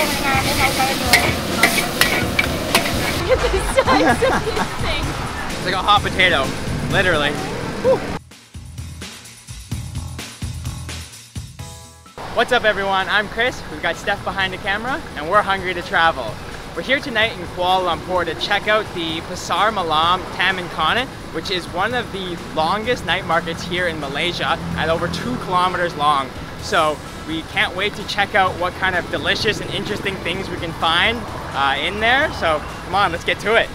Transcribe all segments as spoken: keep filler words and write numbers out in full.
It's a size of this thing. It's like a hot potato, literally. Whew. What's up, everyone? I'm Chris. We've got Steph behind the camera, and we're hungry to travel. We're here tonight in Kuala Lumpur to check out the Pasar Malam Taman Connaught, which is one of the longest night markets here in Malaysia at over two kilometers long. So we can't wait to check out what kind of delicious and interesting things we can find uh, in there. So come on, let's get to it.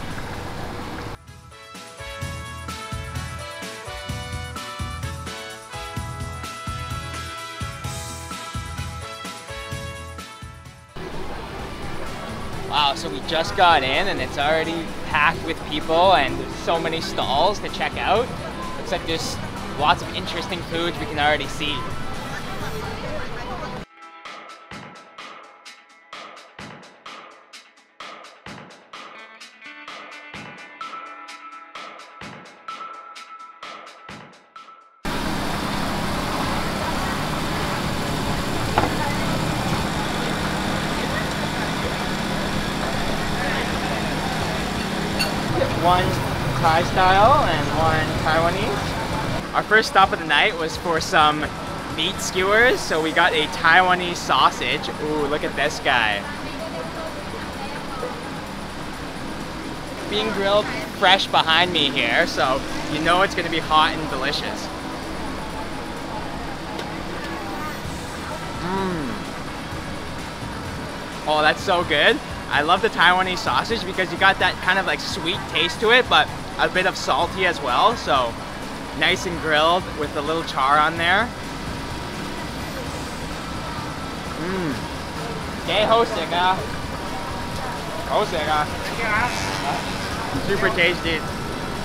Wow, so we just got in and it's already packed with people and there's so many stalls to check out. Looks like there's lots of interesting foods we can already see. One Thai style and one Taiwanese. Our first stop of the night was for some meat skewers, so we got a Taiwanese sausage. Ooh, look at this guy. Being grilled fresh behind me here, so you know it's gonna be hot and delicious. Mmm. Oh, that's so good. I love the Taiwanese sausage because you got that kind of like sweet taste to it, but a bit of salty as well. So nice and grilled with a little char on there. Mmm. Super tasty.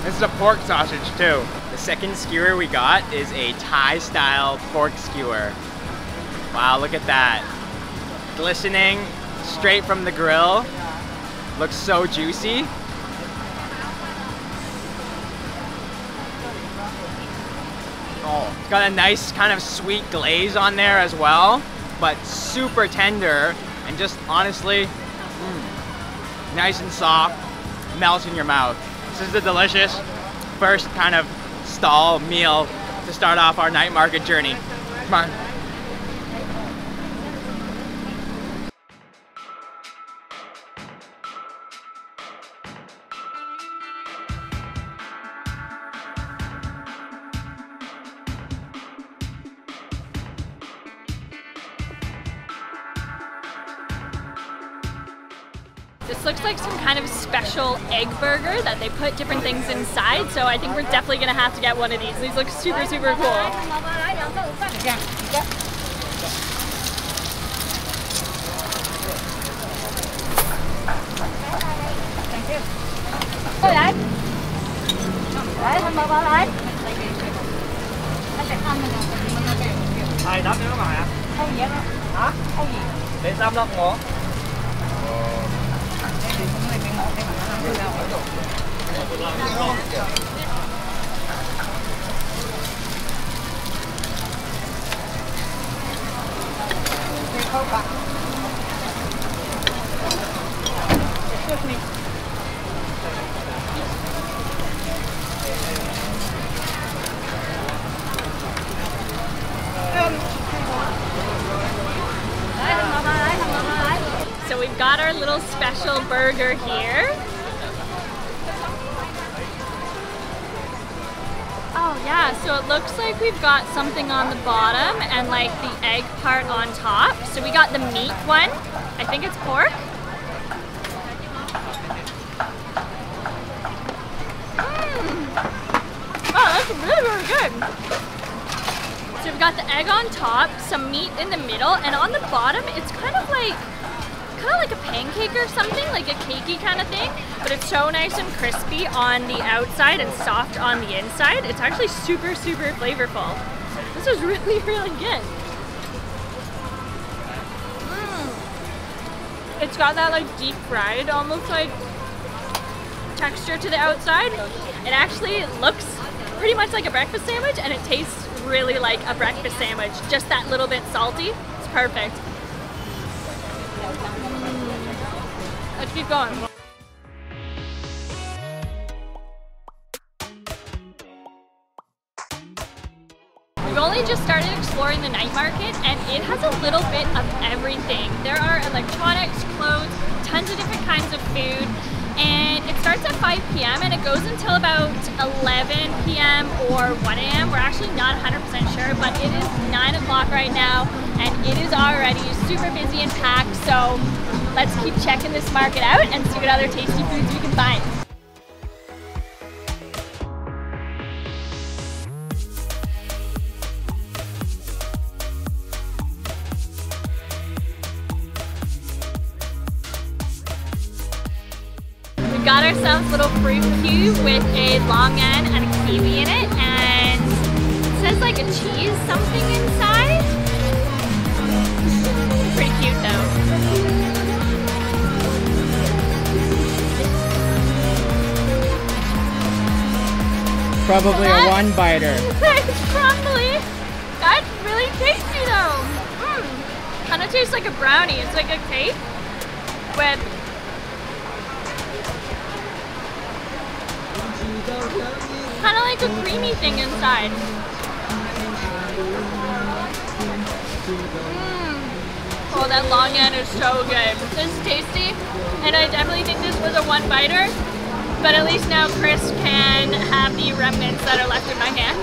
This is a pork sausage too. The second skewer we got is a Thai style pork skewer. Wow, look at that. Glistening. Straight from the grill. Looks so juicy. Oh, it's got a nice kind of sweet glaze on there as well, but super tender and just honestly mm, nice and soft, melts in your mouth. This is a delicious first kind of stall meal to start off our night market journey. Come on. This looks like some kind of special egg burger that they put different things inside, so I think we're definitely gonna have to get one of these. These look super, super cool. Thank you. So we've got our little special burger here. Oh yeah, so it looks like we've got something on the bottom and like the egg part on top. So we got the meat one. I think it's pork. Mm. Wow, that's really, really good. So we've got the egg on top, some meat in the middle, and on the bottom it's kind of like, kind of like a pancake or something, like a cakey kind of thing. But it's so nice and crispy on the outside and soft on the inside. It's actually super, super flavorful. This is really, really good. Mm. It's got that like deep fried, almost like texture to the outside. It actually looks pretty much like a breakfast sandwich and it tastes really like a breakfast sandwich. Just that little bit salty. It's perfect. Mm. Let's keep going. We've only just started exploring the night market, and it has a little bit of everything. There are electronics, clothes, tons of different kinds of food, and it starts at five p m and it goes until about eleven p m or one a m We're actually not one hundred percent sure, but it is nine o'clock right now and it is already super busy and packed, so let's keep checking this market out and see what other tasty foods we can find. Got ourselves a little fruit cube with a long end and a kiwi in it, and it says like a cheese something inside. Pretty cute though. Probably so a one biter. Probably. That's really tasty though. Mm. Kind of tastes like a brownie. It's like a cake with kind of like a creamy thing inside. Mm. Oh, that long end is so good. This is tasty, and I definitely think this was a one biter, but at least now Chris can have the remnants that are left in my hand.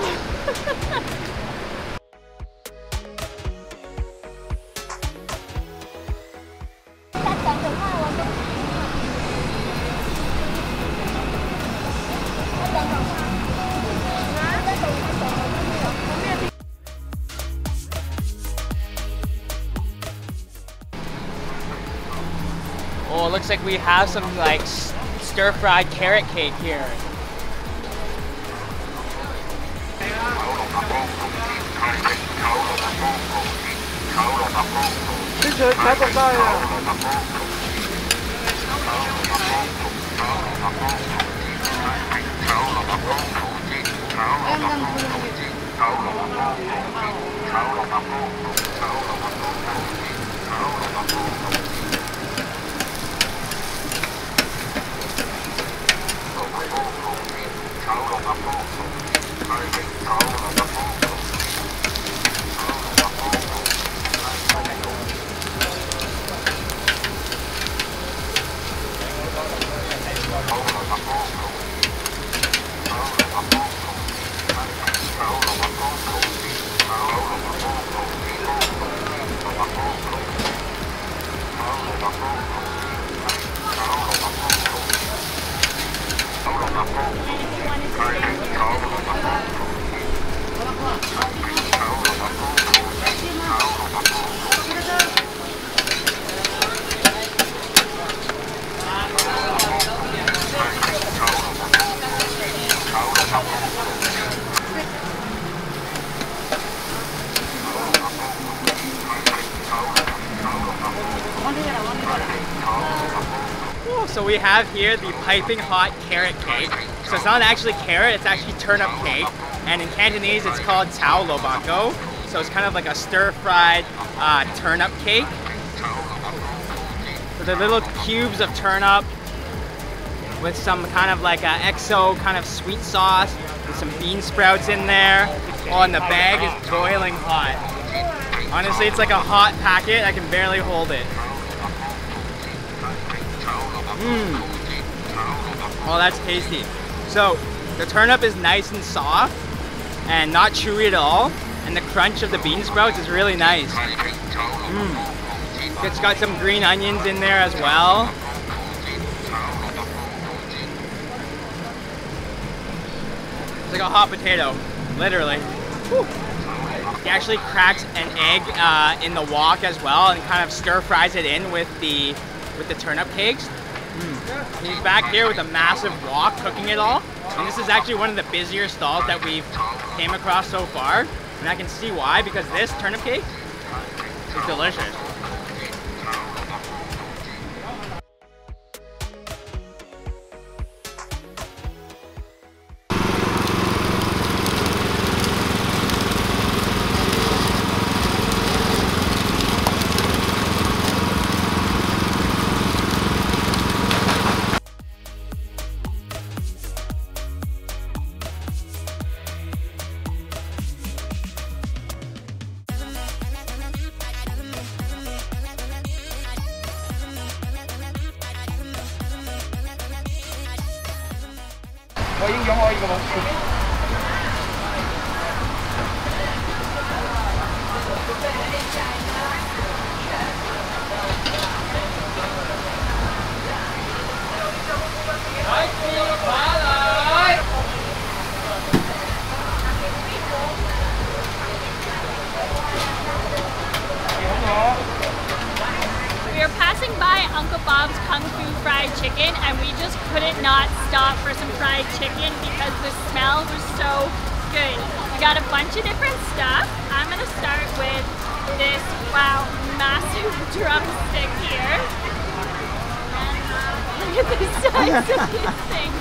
Oh, it looks like we have some like stir-fried carrot cake here. So we have here the piping hot carrot cake. So it's not actually carrot, it's actually turnip cake. And in Cantonese it's called tau lo bako. So it's kind of like a stir-fried uh, turnip cake. So they're little cubes of turnip with some kind of like a exo kind of sweet sauce and some bean sprouts in there. Oh, and the bag is boiling hot. Honestly, it's like a hot packet. I can barely hold it. Mmm. Oh, that's tasty. So the turnip is nice and soft and not chewy at all, and the crunch of the bean sprouts is really nice. Mm. It's got some green onions in there as well. It's like a hot potato, literally. Whew. It actually cracks an egg uh, in the wok as well and kind of stir fries it in with the with the turnip cakes. Mm. He's back here with a massive wok cooking it all, and this is actually one of the busier stalls that we've came across so far, and I can see why, because this turnip cake is delicious. 我已經養我呢個老鼠。 Uncle Bob's Kung Fu Fried Chicken, and we just couldn't not stop for some fried chicken because the smell was so good. We got a bunch of different stuff. I'm gonna start with this, wow, massive drumstick here. Look at the size of this thing.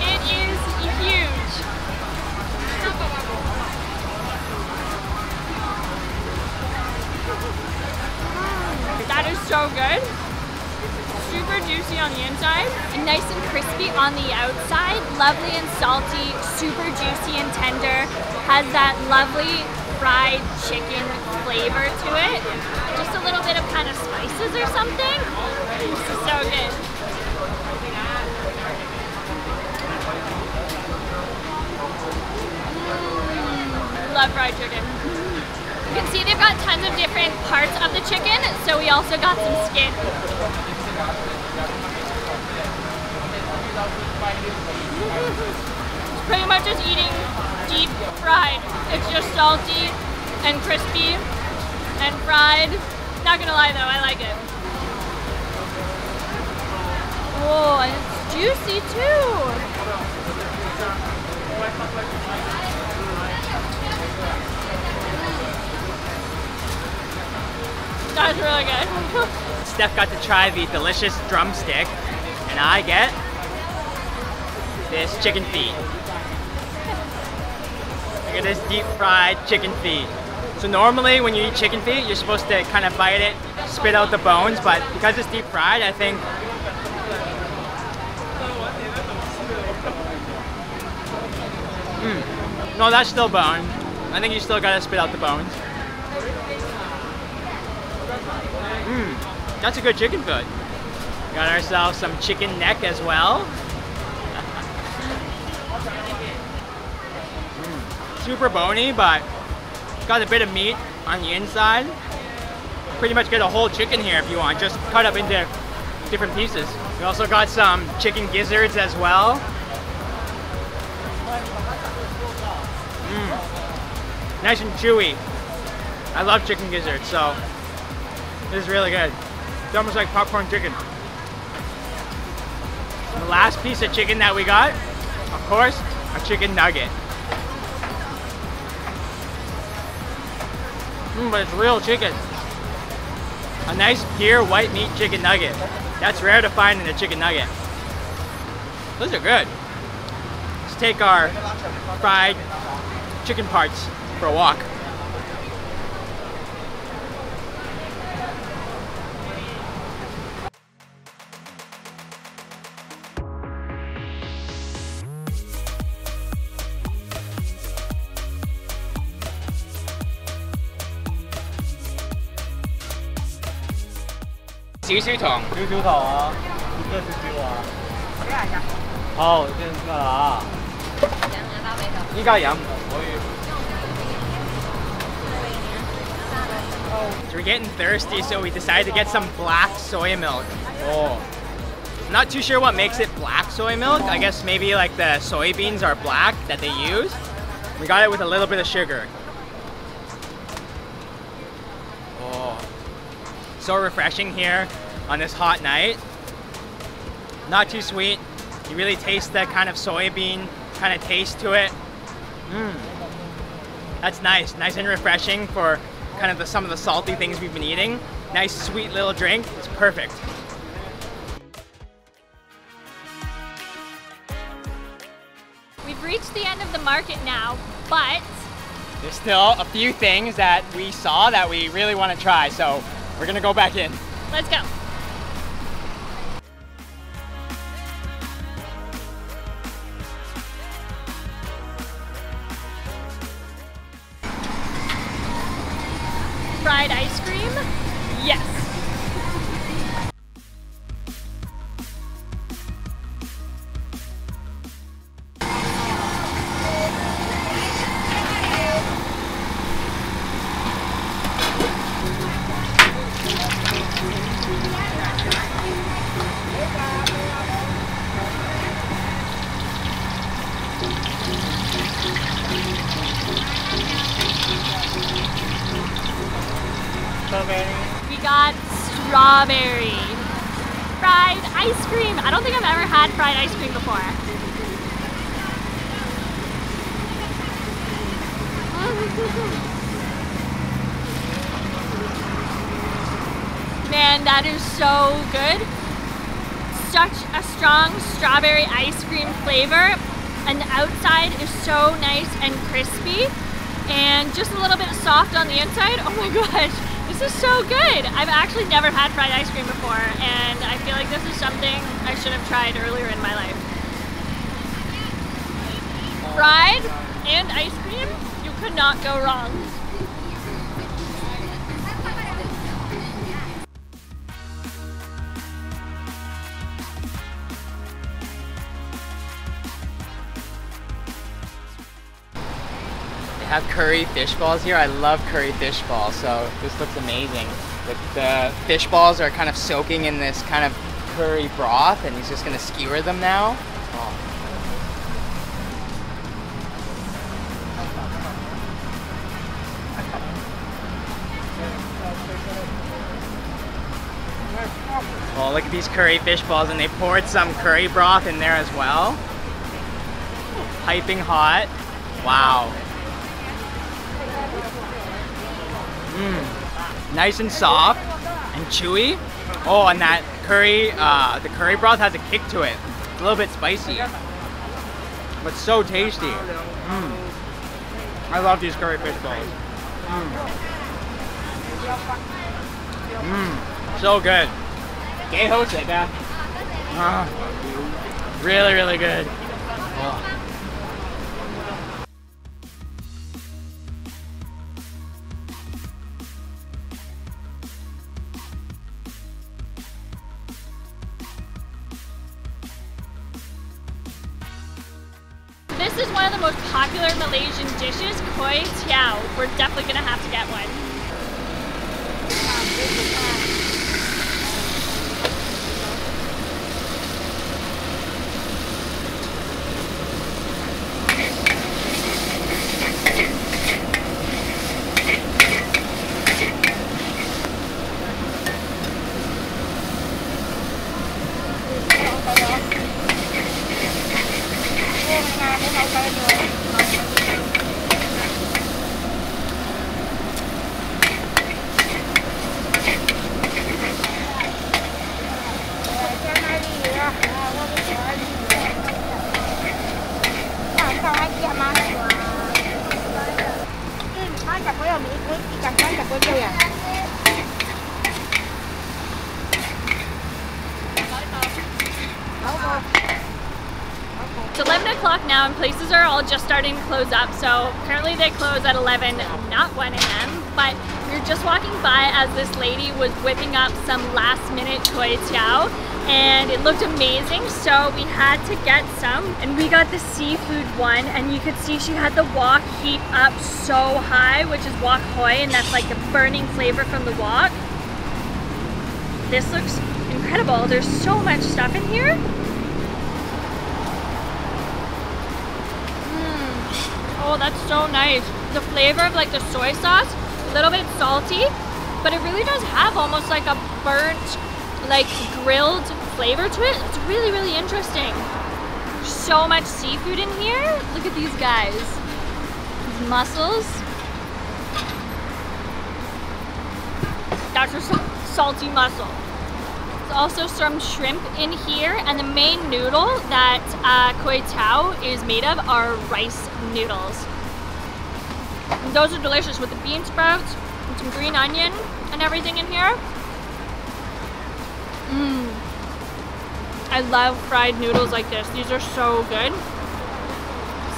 It is huge. That is so good. Super juicy on the inside and nice and crispy on the outside. Lovely and salty, super juicy and tender. Has that lovely fried chicken flavor to it. Just a little bit of kind of spices or something. This is so good. Mm, love fried chicken. You can see they've got tons of different parts of the chicken, so we also got some skin. It's pretty much just eating deep fried. It's just salty and crispy and fried. Not gonna lie though, I like it. Oh, and it's juicy too. That was really good. Steph got to try the delicious drumstick, and I get this chicken feet. Look at this deep fried chicken feet. So normally when you eat chicken feet, you're supposed to kind of bite it, spit out the bones, but because it's deep fried, I think mm. No, that's still bone. I think you still gotta spit out the bones. Mmm, that's a good chicken foot. Got ourselves some chicken neck as well. mm. Super bony, but got a bit of meat on the inside. Pretty much get a whole chicken here if you want, just cut up into different pieces. We also got some chicken gizzards as well. Mm. Nice and chewy. I love chicken gizzards, so this is really good. It's almost like popcorn chicken. The last piece of chicken that we got, of course, a chicken nugget. Mmm, but it's real chicken. A nice pure white meat chicken nugget. That's rare to find in a chicken nugget. Those are good. Let's take our fried chicken parts for a walk.少少糖，少少糖啊，多少少啊？幾廿日？好，先得啦。飲兩包俾佢。依家飲可以。We're getting thirsty, so we decided to get some black soy milk. Oh. Not too sure what makes it black soy milk. I guess maybe like the soybeans are black that they use. We got it with a little bit of sugar. So refreshing here on this hot night. Not too sweet. You really taste that kind of soybean kind of taste to it. Mmm. That's nice. Nice and refreshing for kind of the, some of the salty things we've been eating. Nice sweet little drink. It's perfect. We've reached the end of the market now, but there's still a few things that we saw that we really want to try. So we're gonna go back in. Let's go. Fried ice cream? Yes. Strawberry. We got strawberry. Fried ice cream. I don't think I've ever had fried ice cream before. Man, that is so good. Such a strong strawberry ice cream flavor. And the outside is so nice and crispy. And just a little bit soft on the inside. Oh my gosh, this is so good. I've actually never had fried ice cream before, and I feel like this is something I should have tried earlier in my life. Fried and ice cream, you could not go wrong. Have curry fish balls here. I love curry fish balls, so this looks amazing. The, the fish balls are kind of soaking in this kind of curry broth, and he's just gonna skewer them now. Oh. Well, look at these curry fish balls, and they poured some curry broth in there as well. Piping hot. Wow. Mmm, nice and soft and chewy. Oh, and that curry, uh, the curry broth has a kick to it. It's a little bit spicy, but so tasty. Mmm, I love these curry fish balls. Mmm, mm. So good. Uh, really, really good. Oh. This is one of the most popular Malaysian dishes, Kuey Teow. We're definitely gonna have to get one. It's eleven o'clock now, and places are all just starting to close up, so apparently they close at eleven, not one A M But we were just walking by as this lady was whipping up some last minute Kuey Teow, and it looked amazing, so we had to get some. And we got the seafood one, and you could see she had the wok heat up so high, which is wok hei, and that's like the burning flavor from the wok. This looks incredible. There's so much stuff in here. Oh, that's so nice. The flavor of like the soy sauce, a little bit salty, but it really does have almost like a burnt, like grilled flavor to it. It's really, really interesting. So much seafood in here. Look at these guys. These mussels. That's a salty mussel. There's also some shrimp in here, and the main noodle that uh, Kuey Teow is made of are rice noodles. And those are delicious with the bean sprouts and some green onion and everything in here. Mmm. I love fried noodles like this. These are so good.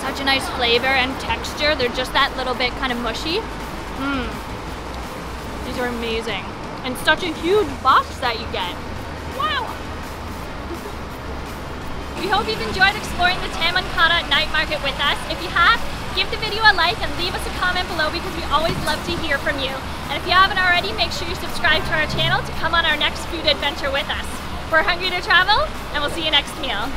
Such a nice flavor and texture. They're just that little bit kind of mushy. Mmm. These are amazing. And such a huge box that you get. Wow! We hope you've enjoyed exploring the Taman Connaught night market with us. If you have, give the video a like and leave us a comment below, because we always love to hear from you. And if you haven't already, make sure you subscribe to our channel to come on our next food adventure with us. We're Hungry to Travel, and we'll see you next meal.